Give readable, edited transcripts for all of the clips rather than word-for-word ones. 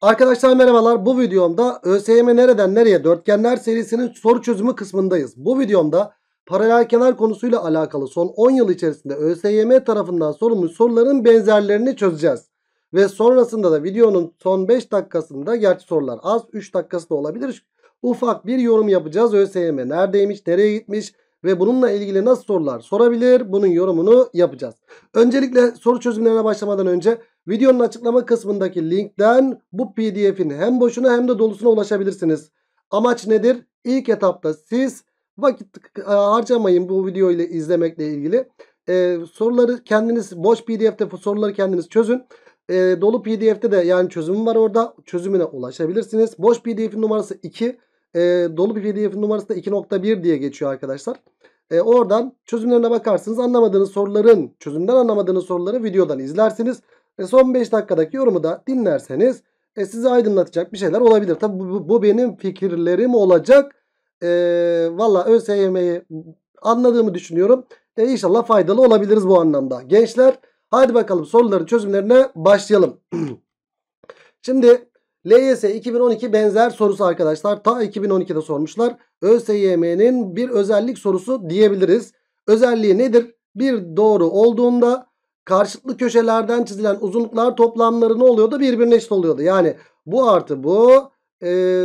Arkadaşlar merhabalar, bu videomda ÖSYM nereden nereye dörtgenler serisinin soru çözümü kısmındayız. Bu videomda paralel kenar konusuyla alakalı son 10 yıl içerisinde ÖSYM tarafından sorulmuş soruların benzerlerini çözeceğiz. Ve sonrasında da videonun son 5 dakikasında, gerçi sorular az, 3 dakikası da olabilir, ufak bir yorum yapacağız. ÖSYM neredeymiş, nereye gitmiş ve bununla ilgili nasıl sorular sorabilir, bunun yorumunu yapacağız. Öncelikle soru çözümlerine başlamadan önce videonun açıklama kısmındaki linkten bu pdf'in hem boşuna hem de dolusuna ulaşabilirsiniz. Amaç nedir? İlk etapta siz vakit harcamayın bu video ile izlemekle ilgili. Soruları kendiniz, boş pdf'de soruları kendiniz çözün. Dolu pdf'de de yani çözümüm var, orada çözümüne ulaşabilirsiniz. Boş pdf'in numarası 2. Dolu bir pdf'in numarası da 2.1 diye geçiyor arkadaşlar. Oradan çözümlerine bakarsınız. Anlamadığınız soruların, çözümden anlamadığınız soruları videodan izlersiniz. Son 5 dakikadaki yorumu da dinlerseniz sizi aydınlatacak bir şeyler olabilir. Tabi bu benim fikirlerim olacak. Valla ÖSYM'yi anladığımı düşünüyorum. İnşallah faydalı olabiliriz bu anlamda. Gençler, hadi bakalım soruların çözümlerine başlayalım. Şimdi LYS 2012 benzer sorusu arkadaşlar. Ta 2012'de sormuşlar. ÖSYM'nin bir özellik sorusu diyebiliriz. Özelliği nedir? Bir doğru olduğunda karşılıklı köşelerden çizilen uzunluklar toplamları ne oluyordu? Birbirine eşit oluyordu. Yani bu artı bu.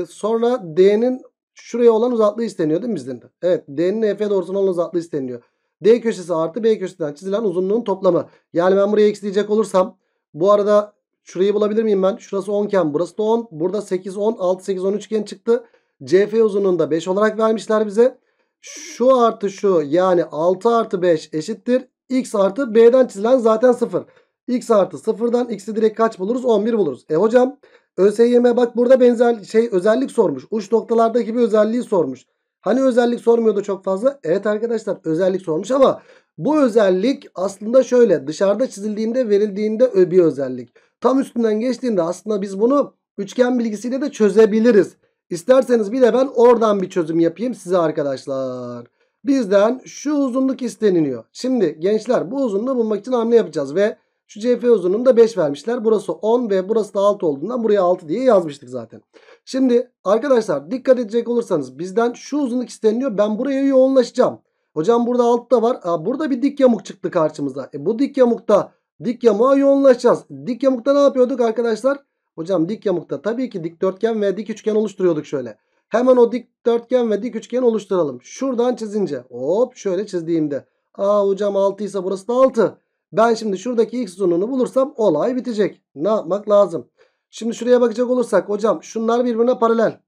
Sonra D'nin şuraya olan uzaklığı isteniyor değil mi bizden? Evet, D'nin Efe doğrusuna olan uzaklığı isteniyor. D köşesi artı B köşesinden çizilen uzunluğun toplamı. Yani ben buraya x diyecek olursam, bu arada şurayı bulabilir miyim ben? Şurası 10 iken burası da 10. Burada 8, 10, 6, 8, 10 üçgen çıktı. CF uzunluğunda 5 olarak vermişler bize. Şu artı şu, yani 6 artı 5 eşittir x artı b'den çizilen zaten 0. X artı 0'dan x'i direkt kaç buluruz? 11 buluruz. Hocam ÖSYM bak burada benzer özellik sormuş. Uç noktalardaki bir özelliği sormuş. Hani özellik sormuyordu çok fazla? Evet arkadaşlar, özellik sormuş ama bu özellik aslında şöyle dışarıda çizildiğinde, verildiğinde bir özellik. Tam üstünden geçtiğinde aslında biz bunu üçgen bilgisiyle de çözebiliriz. İsterseniz bir de ben oradan bir çözüm yapayım size arkadaşlar. Bizden şu uzunluk isteniliyor. Şimdi gençler bu uzunluğu bulmak için hamle yapacağız ve şu CF uzunluğunda 5 vermişler. Burası 10 ve burası da 6 olduğundan buraya 6 diye yazmıştık zaten. Şimdi arkadaşlar dikkat edecek olursanız bizden şu uzunluk isteniliyor. Ben buraya yoğunlaşacağım. Hocam burada 6 da var. Burada bir dik yamuk çıktı karşımıza. Bu dik yamukta dik yamuğa yoğunlaşacağız. Dik yamukta ne yapıyorduk arkadaşlar? Hocam dik yamukta tabii ki dikdörtgen ve dik üçgen oluşturuyorduk şöyle. Hemen o dikdörtgen ve dik üçgen oluşturalım. Şuradan çizince, hop şöyle çizdiğimde, hocam 6 ise burası da 6. Ben şimdi şuradaki x uzunluğunu bulursam olay bitecek. Ne yapmak lazım? Şimdi şuraya bakacak olursak hocam şunlar birbirine paralel.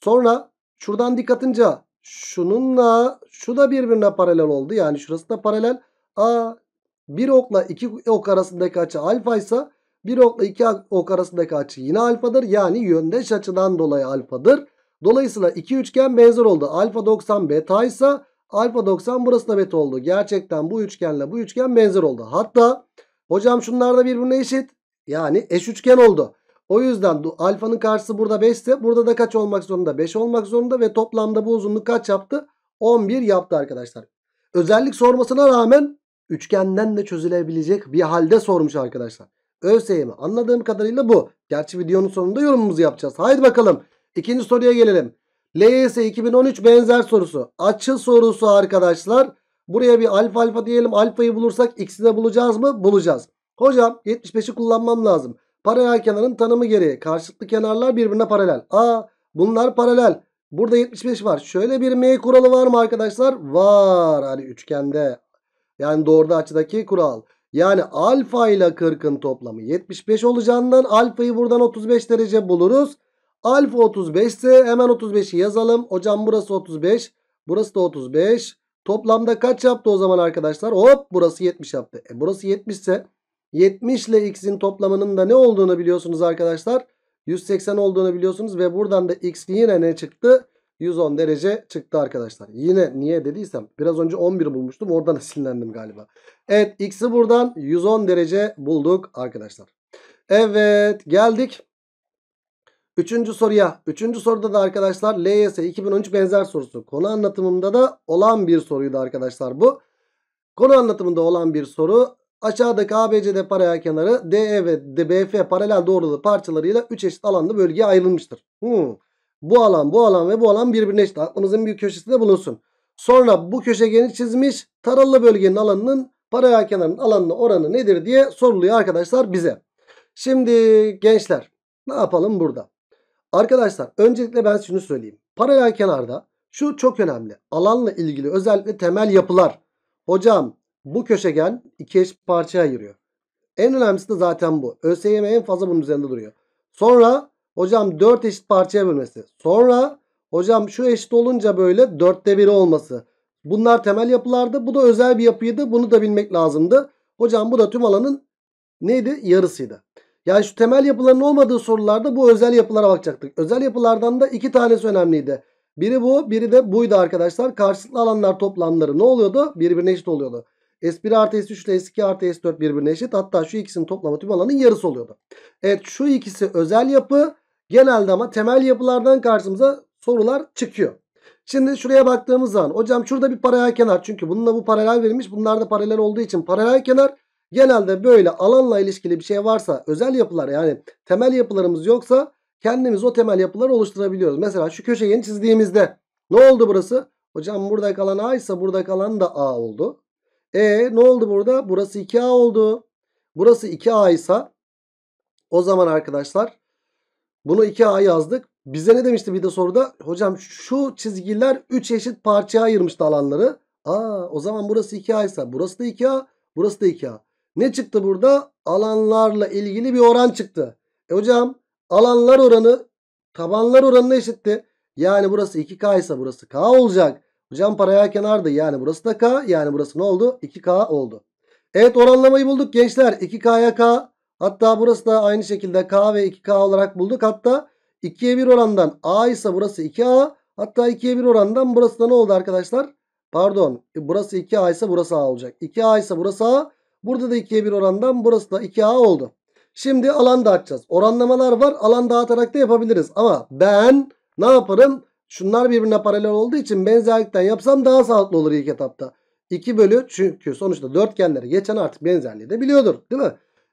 Sonra şuradan dik atınca şununla şu da birbirine paralel oldu. Yani şurası da paralel. Bir okla iki ok arasındaki açı alfa ise bir okla iki ok arasındaki açı yine alfadır. Yani yöndeş açıdan dolayı alfadır. Dolayısıyla iki üçgen benzer oldu. Alfa 90 beta ise alfa 90 burası da beta oldu. Gerçekten bu üçgenle bu üçgen benzer oldu. Hatta hocam şunlar da birbirine eşit. Yani eş üçgen oldu. O yüzden alfanın karşısı burada 5 ise burada da kaç olmak zorunda? 5 olmak zorunda ve toplamda bu uzunluk kaç yaptı? 11 yaptı arkadaşlar. Özellik sormasına rağmen üçgenden de çözülebilecek bir halde sormuş arkadaşlar. ÖSYM anladığım kadarıyla bu. Gerçi videonun sonunda yorumumuzu yapacağız. Haydi bakalım. İkinci soruya gelelim. LYS 2013 benzer sorusu. Açı sorusu arkadaşlar. Buraya bir alfa alfa diyelim. Alfayı bulursak x'i de bulacağız mı? Bulacağız. Hocam 75'i kullanmam lazım. Paralel kenarın tanımı gereği karşılıklı kenarlar birbirine paralel. Bunlar paralel. Burada 75 var. Şöyle bir M kuralı var mı arkadaşlar? Var. Hani üçgende. Yani doğruda açıdaki kural. Yani alfa ile 40'ın toplamı 75 olacağından alfayı buradan 35 derece buluruz. Alfa 35 ise hemen 35'i yazalım. Hocam burası 35. Burası da 35. Toplamda kaç yaptı o zaman arkadaşlar? Hop, burası 70 yaptı. Burası 70 ise 70 ile x'in toplamının da ne olduğunu biliyorsunuz arkadaşlar. 180 olduğunu biliyorsunuz ve buradan da x yine ne çıktı? 110 derece çıktı arkadaşlar. Yine niye dediysem biraz önce 11 bulmuştum. Oradan esinlendim galiba. Evet, x'i buradan 110 derece bulduk arkadaşlar. Evet, geldik. Üçüncü soruya. Üçüncü soruda da arkadaşlar LYS 2013 benzer sorusu. Konu anlatımında da olan bir soruydu arkadaşlar bu. Konu anlatımında olan bir soru. Aşağıdaki ABCD paralelkenarı DE ve BF paralel doğrulu parçalarıyla 3 eşit alanlı bölgeye ayrılmıştır. Bu alan, bu alan ve bu alan birbirine eşit. Aklınızın bir köşesinde bulunsun. Sonra bu köşegeni çizmiş. Taralı bölgenin alanının paralelkenarın alanına oranı nedir diye soruluyor arkadaşlar bize. Şimdi gençler ne yapalım burada? Arkadaşlar öncelikle ben şunu söyleyeyim. Paralelkenarda şu çok önemli. Alanla ilgili özellikle temel yapılar. Hocam bu köşegen iki eşit parçaya ayırıyor. En önemlisi de zaten bu. ÖSYM en fazla bunun üzerinde duruyor. Sonra hocam 4 eşit parçaya bölmesi. Sonra hocam şu eşit olunca böyle 4'te 1 olması. Bunlar temel yapılardı. Bu da özel bir yapıydı. Bunu da bilmek lazımdı. Hocam bu da tüm alanın neydi? Yarısıydı. Yani şu temel yapıların olmadığı sorularda bu özel yapılara bakacaktık. Özel yapılardan da iki tanesi önemliydi. Biri bu, biri de buydu arkadaşlar. Karşılıklı alanlar toplamları ne oluyordu? Birbirine eşit oluyordu. S1 artı S3 ile S2 artı S4 birbirine eşit. Hatta şu ikisinin toplamı tüm alanın yarısı oluyordu. Evet şu ikisi özel yapı. Genelde ama temel yapılardan karşımıza sorular çıkıyor. Şimdi şuraya baktığımız zaman hocam şurada bir paralel kenar. Çünkü bununla bu paralel verilmiş. Bunlar da paralel olduğu için paralel kenar. Genelde böyle alanla ilişkili bir şey varsa özel yapılar yani temel yapılarımız yoksa kendimiz o temel yapıları oluşturabiliyoruz. Mesela şu köşegeni çizdiğimizde ne oldu burası? Hocam buradaki alan A ise buradaki alan da A oldu. Ne oldu burada? Burası 2A oldu. Burası 2A ise o zaman arkadaşlar bunu 2A yazdık. Bize ne demişti bir de soruda? Hocam şu çizgiler 3 eşit parçaya ayırmıştı alanları. O zaman burası 2A ise burası da 2A, burası da 2A. Ne çıktı burada? Alanlarla ilgili bir oran çıktı. Hocam alanlar oranı tabanlar oranına eşitti. Yani burası 2K ise burası K olacak. Hocam paralelkenardı. Yani burası da K. Yani burası ne oldu? 2K oldu. Evet oranlamayı bulduk gençler. 2K'ya K. Hatta burası da aynı şekilde K ve 2K olarak bulduk. Hatta 2'ye 1 orandan A ise burası 2A. Hatta 2'ye 1 orandan burası da ne oldu arkadaşlar? Pardon. Burası 2A ise burası A olacak. 2A ise burası A. Burada da 2'ye 1 orandan burası da 2A oldu. Şimdi alan dağıtacağız. Oranlamalar var. Alan dağıtarak da yapabiliriz. Ama ben ne yaparım? Şunlar birbirine paralel olduğu için benzerlikten yapsam daha sağlıklı olur ilk etapta. 2 bölü çünkü sonuçta dörtgenleri geçen artık benzerliği de biliyordur. Değil mi?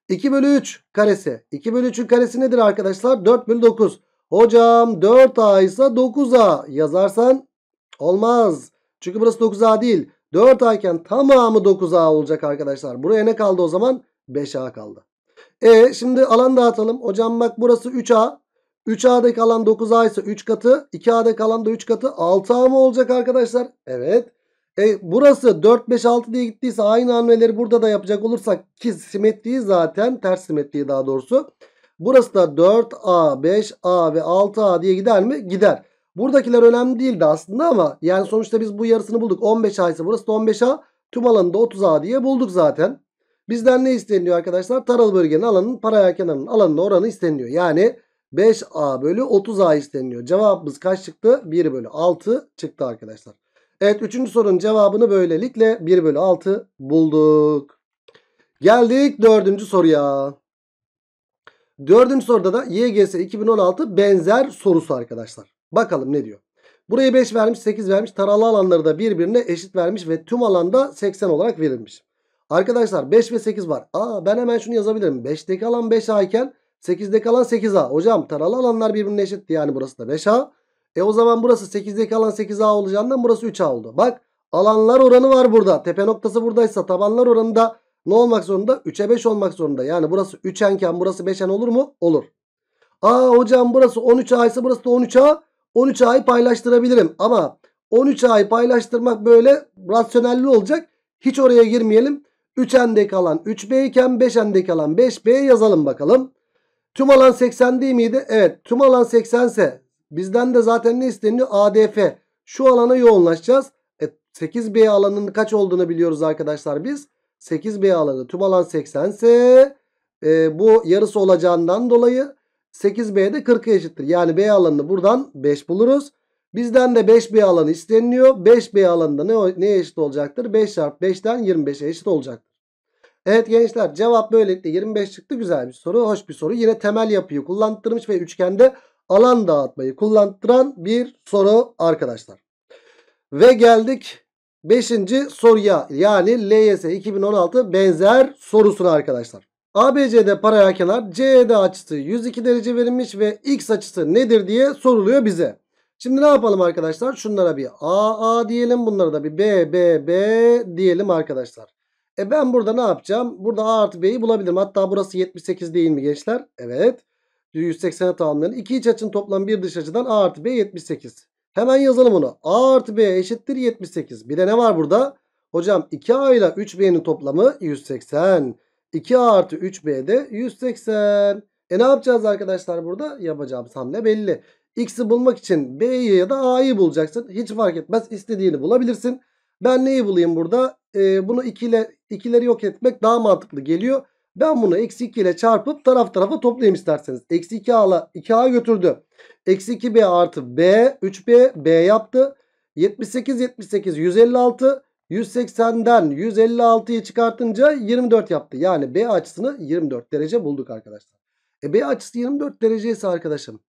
2 bölü 3 karesi. 2 bölü 3'ün karesi nedir arkadaşlar? 4 bölü 9. Hocam 4A ise 9A yazarsan olmaz. Çünkü burası 9A değil. 4A iken tamamı 9A olacak arkadaşlar. Buraya ne kaldı o zaman? 5A kaldı. Şimdi alan dağıtalım. Hocam bak burası 3A. 3A'daki alan 9A ise 3 katı. 2A'daki alan da 3 katı. 6A mı olacak arkadaşlar? Evet. Burası 4, 5, 6 diye gittiyse aynı hamleleri burada da yapacak olursak ki simetriği zaten ters simetriği daha doğrusu. Burası da 4A, 5A ve 6A diye gider mi? Gider. Buradakiler önemli değildi aslında ama yani sonuçta biz bu yarısını bulduk. 15A ise burası da 15A. Tüm alanı da 30A diye bulduk zaten. Bizden ne isteniyor arkadaşlar? Taralı bölgenin alanının paralelkenarının alanına oranı isteniyor. Yani 5A bölü 30A isteniyor. Cevabımız kaç çıktı? 1 bölü 6 çıktı arkadaşlar. Evet 3. sorunun cevabını böylelikle 1 bölü 6 bulduk. Geldik 4. soruya. 4. soruda da YGS 2016 benzer sorusu arkadaşlar. Bakalım ne diyor? Burayı 5 vermiş, 8 vermiş. Taralı alanları da birbirine eşit vermiş ve tüm alanda 80 olarak verilmiş. Arkadaşlar 5 ve 8 var. Ben hemen şunu yazabilirim. 5'teki alan 5A iken 8'deki alan 8A. Hocam taralı alanlar birbirine eşitti. Yani burası da 5A. O zaman burası 8'deki alan 8A olacağından burası 3A oldu. Bak alanlar oranı var burada. Tepe noktası buradaysa tabanlar oranı da ne olmak zorunda? 3'e 5 olmak zorunda. Yani burası 3N'ken burası 5N olur mu? Olur. Hocam burası 13A ise burası da 13A. 13A'yı paylaştırabilirim. Ama 13A'yı paylaştırmak böyle rasyonelli olacak. Hiç oraya girmeyelim. 3N'deki alan 3B iken 5N'deki alan 5B yazalım bakalım. Tüm alan 80 değil miydi? Evet. Tüm alan 80 ise bizden de zaten ne isteniyor? ADF. Şu alana yoğunlaşacağız. 8B alanının kaç olduğunu biliyoruz arkadaşlar biz. 8B alanı tüm alan 80 ise bu yarısı olacağından dolayı 8B'de 40'a eşittir. Yani B alanını buradan 5 buluruz. Bizden de 5B alanı isteniyor. 5B alanında neye eşit olacaktır? 5 çarpı 5'ten 25'e eşit olacaktır. Evet gençler cevap böylelikle 25 çıktı. Güzel bir soru. Hoş bir soru. Yine temel yapıyı kullandırmış ve üçgende alan dağıtmayı kullandıran bir soru arkadaşlar. Ve geldik 5. soruya yani LYS 2016 benzer sorusuna arkadaşlar. ABC'de paralelkenar, CED açısı 102 derece verilmiş ve X açısı nedir diye soruluyor bize. Şimdi ne yapalım arkadaşlar? Şunlara bir AA diyelim. Bunlara da bir BBB diyelim arkadaşlar. E ben burada ne yapacağım? Burada A artı B'yi bulabilirim. Hatta burası 78 değil mi gençler? Evet. 180'e tamamlayalım. İki iç açının toplamı bir dış açıdan A artı B 78. Hemen yazalım onu. A artı B eşittir 78. Bir de ne var burada? Hocam 2A ile 3B'nin toplamı 180. 2A artı 3B de 180. E ne yapacağız arkadaşlar burada? Yapacağımız hamle belli. X'i bulmak için B'yi ya da A'yı bulacaksın. Hiç fark etmez. İstediğini bulabilirsin. Ben neyi bulayım burada? Bunu 2 ile, 2'leri yok etmek daha mantıklı geliyor. Ben bunu eksi 2 ile çarpıp taraf tarafa toplayayım isterseniz. Eksi 2A ile 2A götürdü. Eksi 2B artı B. 3B. B yaptı. 78, 78, 156. 180'den 156'yı çıkartınca 24 yaptı. Yani B açısını 24 derece bulduk arkadaşlar. B açısı 24 derece ise arkadaşım.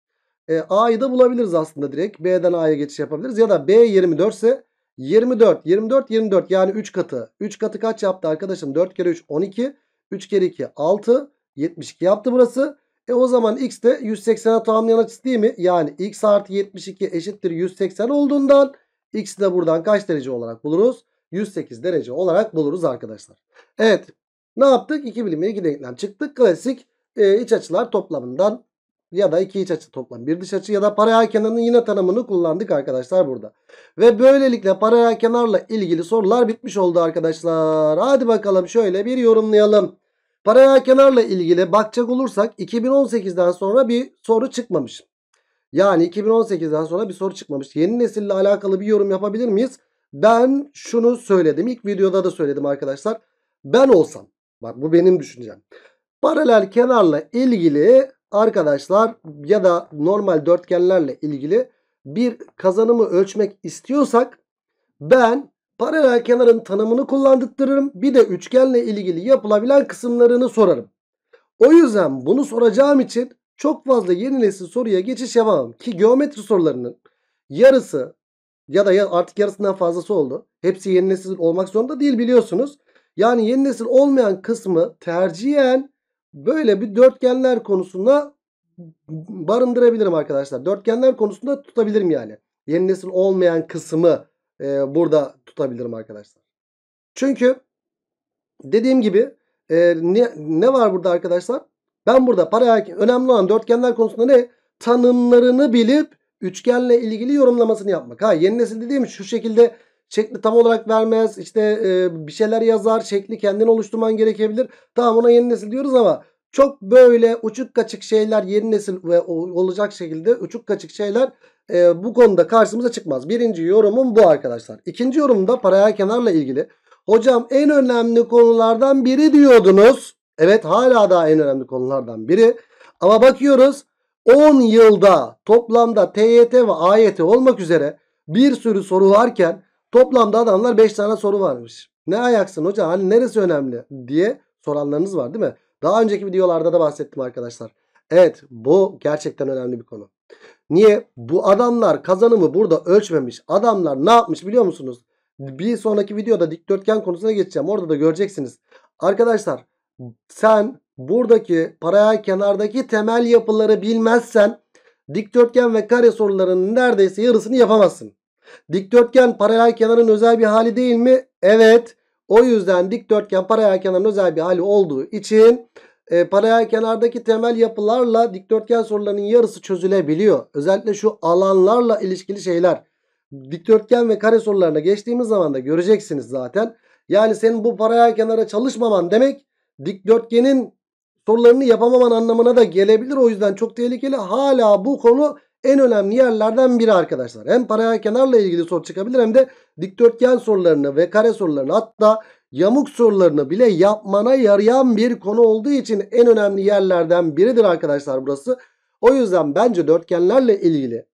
A'yı da bulabiliriz aslında direkt. B'den A'ya geçiş yapabiliriz. Ya da B 24 ise 24. 24, 24 yani 3 katı. 3 katı kaç yaptı arkadaşım? 4 kere 3 12. 3 kere 2 6. 72 yaptı burası. O zaman X de 180'e tamamlayan açısı değil mi? Yani X artı 72 eşittir 180 olduğundan X'i de buradan kaç derece olarak buluruz? 108 derece olarak buluruz arkadaşlar. Evet. Ne yaptık? 2 bilinmeye gidelim. Çıktık. Klasik iç açılar toplamından ya da iki iç açı toplam bir dış açı ya da paralelkenarın yine tanımını kullandık arkadaşlar burada. Ve böylelikle paralelkenarla ilgili sorular bitmiş oldu arkadaşlar. Hadi bakalım şöyle bir yorumlayalım. Paralelkenarla ilgili bakacak olursak 2018'den sonra bir soru çıkmamış. Yani 2018'den sonra bir soru çıkmamış. Yeni nesille alakalı bir yorum yapabilir miyiz? Ben şunu söyledim. İlk videoda da söyledim arkadaşlar. Ben olsam. Bak bu benim düşüncem. Paralelkenarla ilgili arkadaşlar ya da normal dörtgenlerle ilgili bir kazanımı ölçmek istiyorsak ben paralelkenarın tanımını kullandırırım. Bir de üçgenle ilgili yapılabilen kısımlarını sorarım. O yüzden bunu soracağım için çok fazla yeni nesil soruya geçiş yapamam. Ki geometri sorularının yarısı ya da artık yarısından fazlası oldu. Hepsi yeni nesil olmak zorunda değil biliyorsunuz. Yani yeni nesil olmayan kısmı tercihen böyle bir dörtgenler konusunda barındırabilirim arkadaşlar. Dörtgenler konusunda tutabilirim yani. Yeni nesil olmayan kısmı burada tutabilirim arkadaşlar. Çünkü dediğim gibi ne var burada arkadaşlar? Ben burada önemli olan dörtgenler konusunda ne? Tanımlarını bilip üçgenle ilgili yorumlamasını yapmak. Ha yeni nesil dediğim şu şekilde şekli tam olarak vermez. İşte bir şeyler yazar. Şekli kendini oluşturman gerekebilir. Tamam ona yeni nesil diyoruz ama çok böyle uçuk kaçık şeyler yeni nesil olacak şekilde uçuk kaçık şeyler bu konuda karşımıza çıkmaz. Birinci yorumum bu arkadaşlar. İkinci yorumda paralelkenarla ilgili. Hocam en önemli konulardan biri diyordunuz. Evet hala daha en önemli konulardan biri. Ama bakıyoruz 10 yılda toplamda TYT ve AYT olmak üzere bir sürü soru varken toplamda adamlar 5 tane soru varmış. Ne ayaksın hocam hani neresi önemli diye soranlarınız var değil mi? Daha önceki videolarda da bahsettim arkadaşlar. Evet bu gerçekten önemli bir konu. Niye? Bu adamlar kazanımı burada ölçmemiş. Adamlar ne yapmış biliyor musunuz? Bir sonraki videoda dikdörtgen konusuna geçeceğim. Orada da göreceksiniz. Arkadaşlar sen buradaki paralelkenardaki temel yapıları bilmezsen dikdörtgen ve kare sorularının neredeyse yarısını yapamazsın. Dikdörtgen paralelkenarın özel bir hali değil mi? Evet. O yüzden dikdörtgen paralelkenarın özel bir hali olduğu için paralelkenardaki temel yapılarla dikdörtgen sorularının yarısı çözülebiliyor. Özellikle şu alanlarla ilişkili şeyler. Dikdörtgen ve kare sorularına geçtiğimiz zaman da göreceksiniz zaten. Yani senin bu paralelkenara çalışmaman demek dikdörtgenin sorularını yapamaman anlamına da gelebilir. O yüzden çok tehlikeli. Hala bu konu en önemli yerlerden biri arkadaşlar. Hem paralelkenarla ilgili soru çıkabilir hem de dikdörtgen sorularını ve kare sorularını hatta yamuk sorularını bile yapmana yarayan bir konu olduğu için en önemli yerlerden biridir arkadaşlar burası. O yüzden bence dörtgenlerle ilgili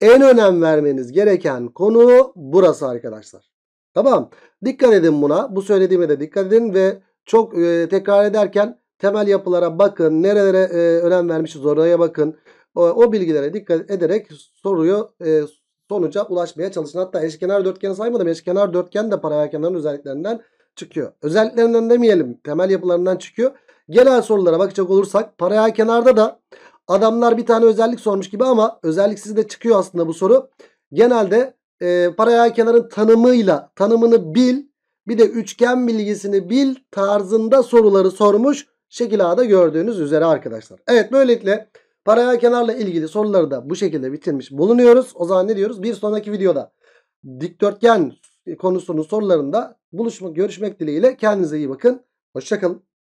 en önem vermeniz gereken konu burası arkadaşlar. Tamam. Dikkat edin buna. Bu söylediğime de dikkat edin ve çok tekrar ederken temel yapılara bakın. Nerelere önem vermişiz oraya bakın. O bilgilere dikkat ederek soruyu sonuca ulaşmaya çalışın. Hatta eşkenar dörtgeni saymadım. Eşkenar dörtgen de paralel kenarın özelliklerinden çıkıyor. Özelliklerinden demeyelim, temel yapılarından çıkıyor. Genel sorulara bakacak olursak paralel kenarda da adamlar bir tane özellik sormuş gibi ama özelliksiz de çıkıyor aslında bu soru. Genelde paralel kenarın tanımını bil, bir de üçgen bilgisini bil tarzında soruları sormuş. Şekil A'da gördüğünüz üzere arkadaşlar. Evet, böylelikle paralel kenarla ilgili soruları da bu şekilde bitirmiş bulunuyoruz. O zaman ne diyoruz? Bir sonraki videoda dikdörtgen konusunun sorularında görüşmek dileğiyle. Kendinize iyi bakın. Hoşçakalın.